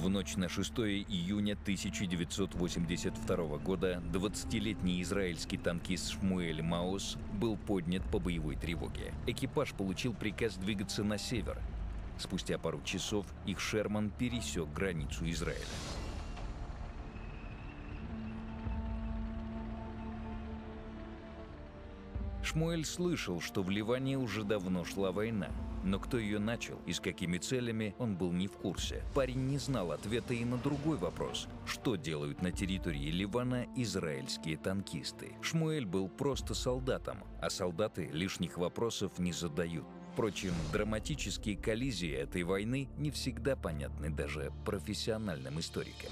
В ночь на 6 июня 1982 года 20-летний израильский танкист Шмуэль Маос был поднят по боевой тревоге. Экипаж получил приказ двигаться на север. Спустя пару часов их Шерман пересек границу Израиля. Шмуэль слышал, что в Ливане уже давно шла война. Но кто ее начал и с какими целями, он был не в курсе. Парень не знал ответа и на другой вопрос: что делают на территории Ливана израильские танкисты. Шмуэль был просто солдатом, а солдаты лишних вопросов не задают. Впрочем, драматические коллизии этой войны не всегда понятны даже профессиональным историкам.